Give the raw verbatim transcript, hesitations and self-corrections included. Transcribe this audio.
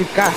explicar.